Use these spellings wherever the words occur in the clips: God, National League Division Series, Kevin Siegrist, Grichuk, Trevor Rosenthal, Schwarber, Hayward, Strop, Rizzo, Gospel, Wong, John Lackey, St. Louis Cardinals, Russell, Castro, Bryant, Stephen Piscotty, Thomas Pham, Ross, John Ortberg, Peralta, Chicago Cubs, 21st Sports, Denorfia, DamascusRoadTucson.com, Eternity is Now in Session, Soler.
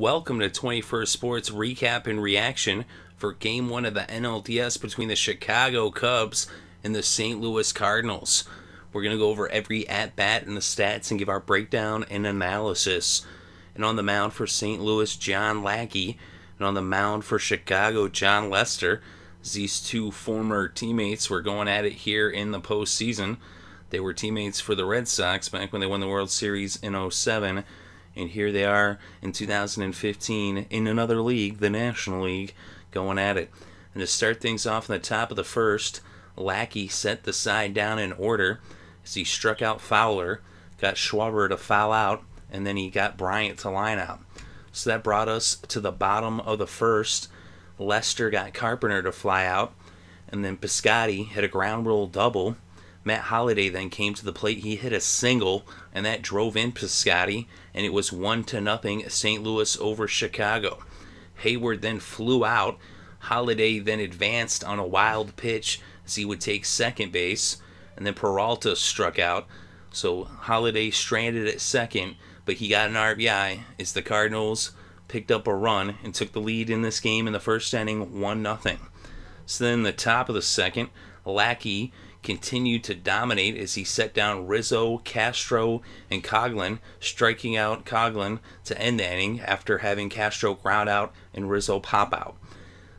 Welcome to 21st Sports Recap and Reaction for Game 1 of the NLDS between the Chicago Cubs and the St. Louis Cardinals. We're going to go over every at-bat and the stats and give our breakdown and analysis. And on the mound for St. Louis, John Lackey. And on the mound for Chicago, Jon Lester. These two former teammates were going at it here in the postseason. They were teammates for the Red Sox back when they won the World Series in 2007. And here they are in 2015 in another league, the National League, going at it. And to start things off in the top of the first, Lackey set the side down in order as he struck out Fowler, got Schwarber to foul out, and then he got Bryant to line out. So that brought us to the bottom of the first. Lester got Carpenter to fly out, and then Piscotty hit a ground rule double. Matt Holliday then came to the plate. He hit a single, and that drove in Piscotty, and it was 1-0 St. Louis over Chicago. Hayward then flew out. Holliday then advanced on a wild pitch as he would take second base, and then Peralta struck out. So Holliday stranded at second, but he got an RBI as the Cardinals picked up a run and took the lead in this game in the first inning, 1-0. So then the top of the second, Lackey continued to dominate as he set down Rizzo, Castro, and Coghlan, striking out Coghlan to end the inning after having Castro ground out and Rizzo pop out.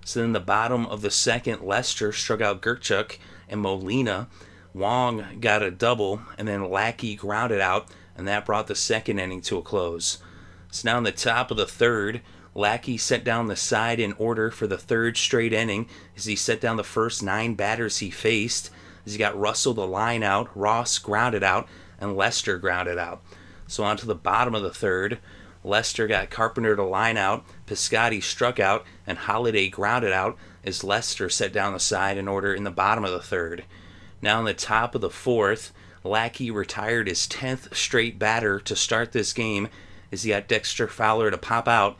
So then the bottom of the second, Lester struck out Grichuk and Molina. Wong got a double, and then Lackey grounded out, and that brought the second inning to a close. So now in the top of the third, Lackey set down the side in order for the third straight inning as he set down the first 9 batters he faced. He's got Russell the line out, Ross grounded out, and Lester grounded out. So on to the bottom of the third, Lester got Carpenter to line out, Piscotty struck out, and Holliday grounded out as Lester set down the side in order in the bottom of the third. Now in the top of the fourth, Lackey retired his 10th straight batter to start this game as he got Dexter Fowler to pop out,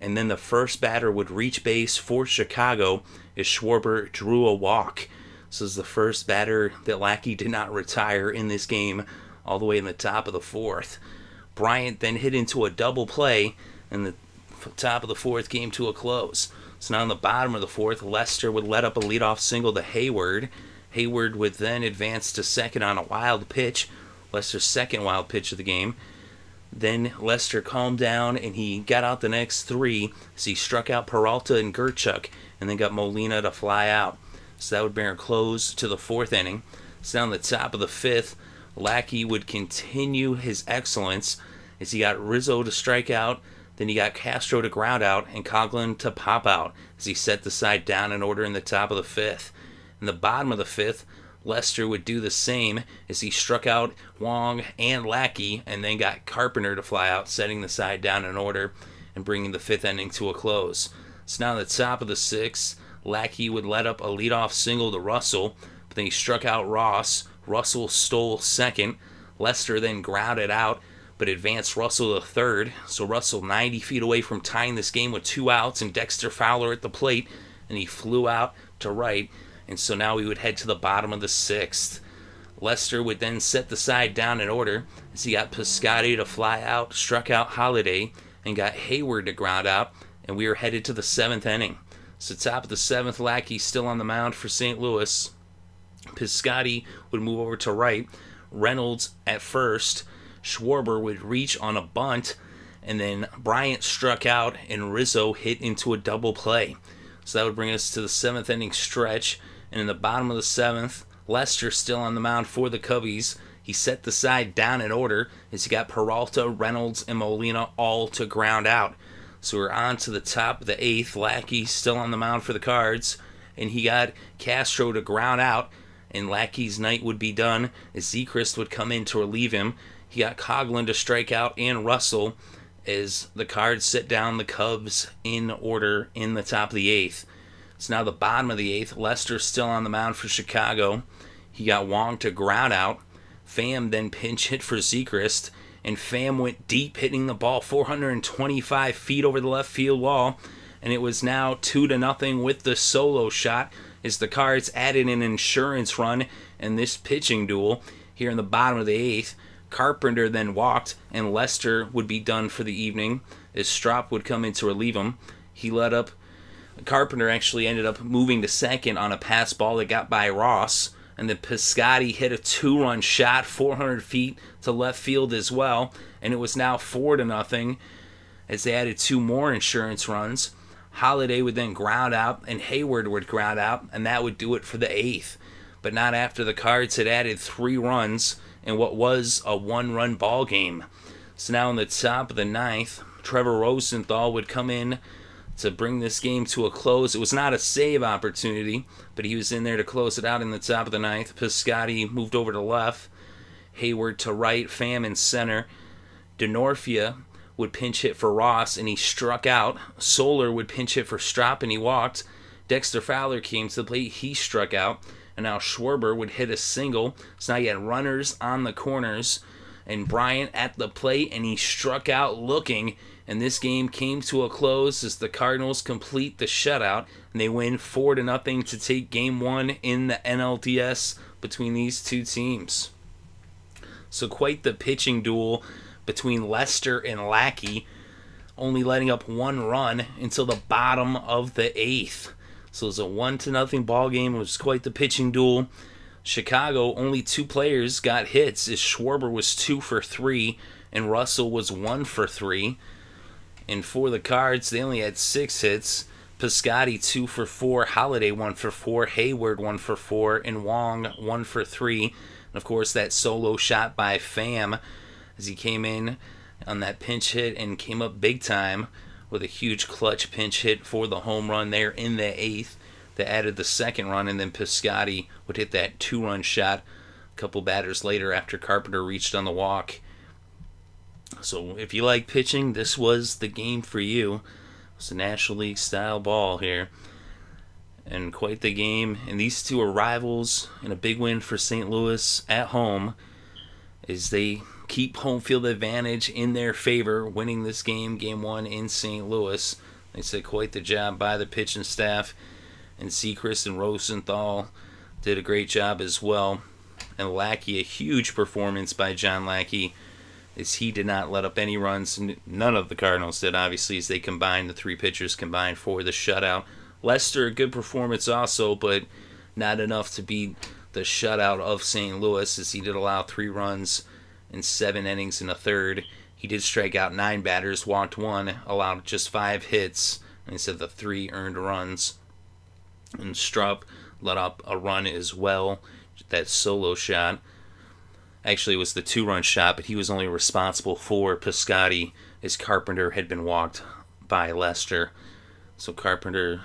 and then the first batter would reach base for Chicago as Schwarber drew a walk. This is the first batter that Lackey did not retire in this game all the way in the top of the fourth. Bryant then hit into a double play, and the top of the fourth came to a close. So now in the bottom of the fourth, Lester would let up a leadoff single to Hayward. Hayward would then advance to second on a wild pitch, Lester's second wild pitch of the game. Then Lester calmed down, and he got out the next 3 as he struck out Peralta and Grichuk, and then got Molina to fly out. So that would bring a close to the fourth inning. So down the top of the fifth, Lackey would continue his excellence as he got Rizzo to strike out, then he got Castro to ground out, and Coghlan to pop out as he set the side down in order in the top of the fifth. In the bottom of the fifth, Lester would do the same as he struck out Wong and Lackey, and then got Carpenter to fly out, setting the side down in order and bringing the fifth inning to a close. So now the top of the sixth, Lackey would let up a leadoff single to Russell, but then he struck out Ross. Russell stole second. Lester then grounded out, but advanced Russell to third. So Russell 90 feet away from tying this game with 2 outs and Dexter Fowler at the plate, and he flew out to right. And so now we would head to the bottom of the sixth. Lester would then set the side down in order as he got Piscotty to fly out, struck out Holliday, and got Hayward to ground out, and we were headed to the seventh inning. So top of the seventh, Lackey still on the mound for St. Louis. Piscotty would move over to right. Reynolds at first. Schwarber would reach on a bunt. And then Bryant struck out and Rizzo hit into a double play. So that would bring us to the seventh inning stretch. And in the bottom of the seventh, Lester still on the mound for the Cubbies. He set the side down in order as he got Peralta, Reynolds, and Molina all to ground out. So we're on to the top of the eighth. Lackey still on the mound for the Cards, and he got Castro to ground out, and Lackey's night would be done as Siegrist would come in to relieve him. He got Coghlan to strike out and Russell as the Cards set down the Cubs in order in the top of the eighth. So now the bottom of the eighth. Lester still on the mound for Chicago. He got Wong to ground out. Pham then pinch hit for Siegrist, and Pham went deep, hitting the ball 425 feet over the left field wall, and it was now 2-0 with the solo shot as the Cards added an insurance run in this pitching duel here in the bottom of the 8th. Carpenter then walked, and Lester would be done for the evening is Strop would come in to relieve him. He let up. Carpenter actually ended up moving to second on a pass ball that got by Ross. And then Piscotty hit a two-run shot 400 feet to left field as well. And it was now 4-0 as they added two more insurance runs. Holliday would then ground out, and Hayward would ground out, and that would do it for the eighth. But not after the Cards had added 3 runs in what was a 1-run ball game. So now in the top of the 9th, Trevor Rosenthal would come in to bring this game to a close. It was not a save opportunity, but he was in there to close it out in the top of the 9th. Piscotty moved over to left, Hayward to right, Pham in center. Denorfia would pinch hit for Ross, and he struck out. Soler would pinch hit for Strop, and he walked. Dexter Fowler came to the plate. He struck out. And now Schwarber would hit a single. So now you had runners on the corners and Bryant at the plate, and he struck out looking. And this game came to a close as the Cardinals complete the shutout, and they win 4-0 to take Game 1 in the NLDS between these two teams. So quite the pitching duel between Lester and Lackey, only letting up 1 run until the bottom of the 8th. So it was a 1-0 ball game. It was quite the pitching duel. Chicago, only 2 players got hits, as Schwarber was 2 for 3 and Russell was 1 for 3. And for the Cards, they only had 6 hits. Piscotty 2 for 4, Holliday 1 for 4, Hayward 1 for 4, and Wong 1 for 3. And of course that solo shot by Pham as he came in on that pinch hit and came up big time with a huge clutch pinch hit for the home run there in the 8th. They added the 2nd run, and then Piscotty would hit that 2-run shot a couple batters later after Carpenter reached on the walk. So if you like pitching, this was the game for you. It was a National League style ball here. And quite the game. And these two are rivals, and a big win for St. Louis at home as they keep home field advantage in their favor, winning this game, Game 1 in St. Louis. They said quite the job by the pitching staff. And Siegrist and Rosenthal did a great job as well. And Lackey, a huge performance by John Lackey, as he did not let up any runs. None of the Cardinals did, obviously, as they combined, the 3 pitchers combined for the shutout. Lester, a good performance also, but not enough to beat the shutout of St. Louis, as he did allow 3 runs in 7 innings and a third. He did strike out 9 batters, walked 1, allowed just 5 hits, and he said the 3 earned runs. And Strop let up a run as well, that solo shot. Actually, it was the 2-run shot, but he was only responsible for Piscotty, as Carpenter had been walked by Lester. So Carpenter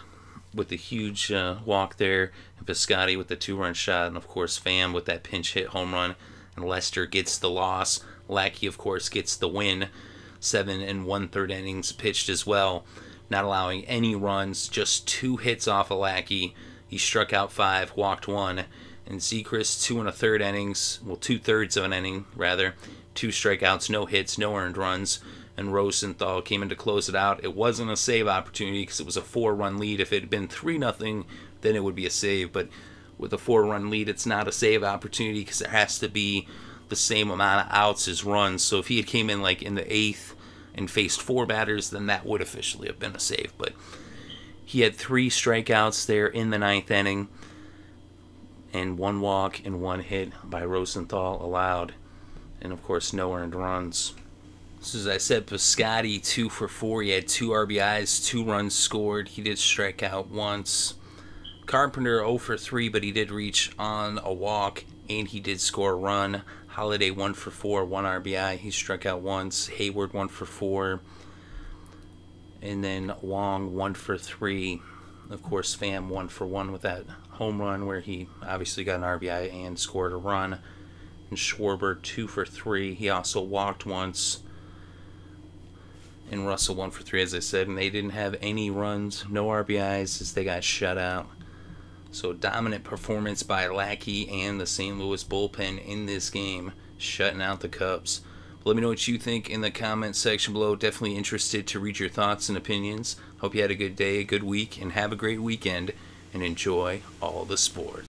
with the huge walk there, and Piscotty with the 2-run shot, and of course Pham with that pinch hit home run. And Lester gets the loss. Lackey, of course, gets the win. 7 1/3 innings pitched as well, not allowing any runs, just 2 hits off of Lackey. He struck out 5, walked 1. And Siegrist, 2 1/3 innings, well, 2/3 of an inning, rather. 2 strikeouts, no hits, no earned runs. And Rosenthal came in to close it out. It wasn't a save opportunity because it was a 4-run lead. If it had been 3-0, then it would be a save, but with a 4-run lead, it's not a save opportunity because it has to be the same amount of outs as runs. So if he had came in like in the 8th and faced 4 batters, then that would officially have been a save. But he had 3 strikeouts there in the 9th inning, and 1 walk and 1 hit by Rosenthal allowed, and of course no earned runs. So as I said, Piscotty 2 for 4. He had 2 RBIs, 2 runs scored. He did strike out once. Carpenter 0 for 3, but he did reach on a walk, and he did score a run. Holliday 1 for 4, 1 RBI. He struck out once. Hayward 1 for 4. And then Wong 1 for 3. Of course, Pham 1 for 1 with that home run where he obviously got an RBI and scored a run. And Schwarber 2 for 3. He also walked once. And Russell 1 for 3, as I said. And they didn't have any runs, no RBIs, as they got shut out. So dominant performance by Lackey and the St. Louis bullpen in this game, shutting out the Cubs. But let me know what you think in the comment section below. Definitely interested to read your thoughts and opinions. Hope you had a good day, a good week, and have a great weekend, and enjoy all the sports.